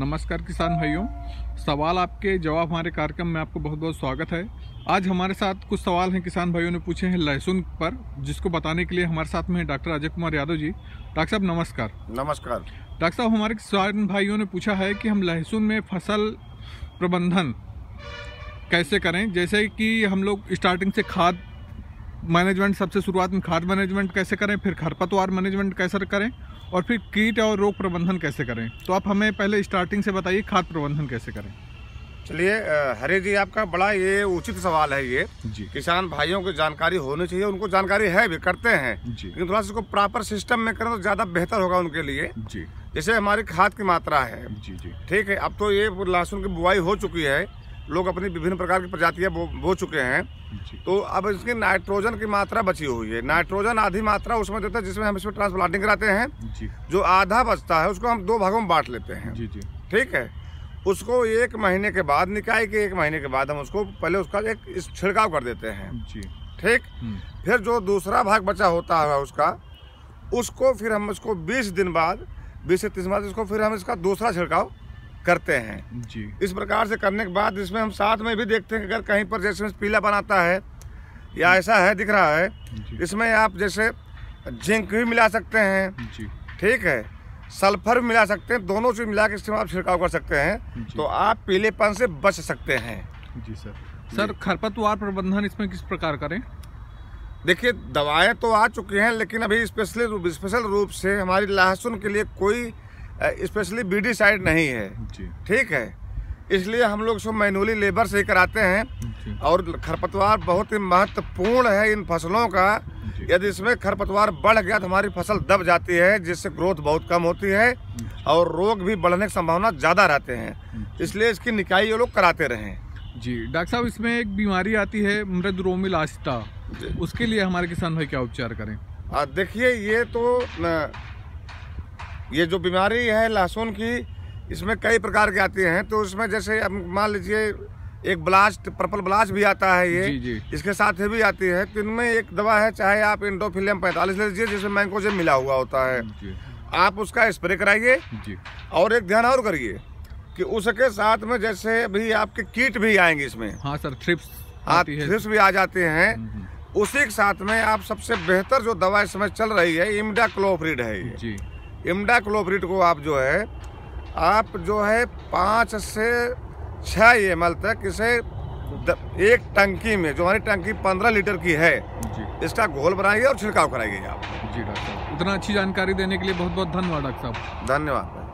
नमस्कार किसान भाइयों, सवाल आपके जवाब हमारे कार्यक्रम में आपको बहुत बहुत स्वागत है। आज हमारे साथ कुछ सवाल हैं किसान भाइयों ने पूछे हैं लहसुन पर, जिसको बताने के लिए हमारे साथ में डॉक्टर अजय कुमार यादव जी। डॉक्टर साहब नमस्कार। नमस्कार। डॉक्टर साहब, हमारे किसान भाइयों ने पूछा है कि हम लहसुन में फसल प्रबंधन कैसे करें, जैसे कि हम लोग स्टार्टिंग से खाद मैनेजमेंट, सबसे शुरुआत में खाद मैनेजमेंट कैसे करें, फिर खरपतवार मैनेजमेंट कैसे करें और फिर कीट और रोग प्रबंधन कैसे करें। तो आप हमें पहले स्टार्टिंग से बताइए खाद प्रबंधन कैसे करें। चलिए हरे जी, आपका बड़ा ये उचित सवाल है। ये किसान भाइयों को जानकारी होनी चाहिए, उनको जानकारी है भी, करते हैं, लेकिन थोड़ा सा इसको प्रॉपर सिस्टम में करें तो ज़्यादा बेहतर होगा उनके लिए। जी, जैसे हमारी खाद की मात्रा है, ठीक है। अब तो ये लहसुन की बुआई हो चुकी है, लोग अपनी विभिन्न प्रकार की प्रजातियाँ बो चुके हैं, तो अब इसकी नाइट्रोजन की मात्रा बची हुई है। नाइट्रोजन आधी मात्रा उसमें देता है, जिसमें हम इसमें ट्रांसप्लांटिंग कराते हैं। जो आधा बचता है उसको हम दो भागों में बांट लेते हैं, ठीक है। उसको एक महीने के बाद, निकाय के एक महीने के बाद हम उसको पहले उसका एक छिड़काव कर देते हैं, ठीक। फिर जो दूसरा भाग बचा होता है उसका, उसको फिर हम उसको 20 दिन बाद, 20 से 30 दिन बाद उसको फिर हम इसका दूसरा छिड़काव करते हैं, जी। इस प्रकार से करने के बाद इसमें हम साथ में भी देखते हैं, अगर कहीं पर जैसे पीला बनाता है या ऐसा है दिख रहा है, इसमें आप जैसे जिंक भी मिला सकते हैं, ठीक है, सल्फर भी मिला सकते हैं, दोनों चीज मिला के इसमें आप छिड़काव कर सकते हैं, तो आप पीलेपन से बच सकते हैं। जी सर। सर, खरपतवार प्रबंधन इसमें किस प्रकार करें? देखिए, दवाएँ तो आ चुकी हैं, लेकिन अभी स्पेशल रूप से हमारी लहसुन के लिए कोई स्पेशली बीडी साइड नहीं है, ठीक है। इसलिए हम लोग इसको मैनुअली लेबर से ही कराते हैं। और खरपतवार बहुत ही महत्वपूर्ण है इन फसलों का। यदि इसमें खरपतवार बढ़ गया तो हमारी फसल दब जाती है, जिससे ग्रोथ बहुत कम होती है और रोग भी बढ़ने की संभावना ज़्यादा रहते हैं। इसलिए इसकी निकाई ये लोग कराते रहें। जी डॉक्टर साहब, इसमें एक बीमारी आती है मृद रोमिल आस्था, उसके लिए हमारे किसान भाई क्या उपचार करें? देखिए, ये तो ये जो बीमारी है लहसुन की, इसमें कई प्रकार के आती हैं। तो इसमें जैसे अब मान लीजिए एक ब्लास्ट, पर्पल ब्लास्ट भी आता है, ये इसके साथ ही भी आती है। तो इनमें एक दवा है, चाहे आप इंडोफिलियम 45 लीजिए, जिसमें मैंकोजेब मिला हुआ होता है, आप उसका स्प्रे कराइए। और एक ध्यान और करिए कि उसके साथ में जैसे अभी आपके कीट भी आएंगे इसमें। हाँ सर, थ्रिप्स भी आ जाते हैं। उसी के साथ में आप सबसे बेहतर जो दवा इस समय चल रही है, इमिडाक्लोप्रिड है। ये इमिडाक्लोप्रिड को आप जो है 5 से 6 ml तक इसे एक टंकी में, जो हमारी टंकी 15 लीटर की है, इसका घोल बनाइए और छिड़काव कराइए आप। जी डॉक्टर, इतना अच्छी जानकारी देने के लिए बहुत बहुत धन्यवाद डॉक्टर साहब। धन्यवाद।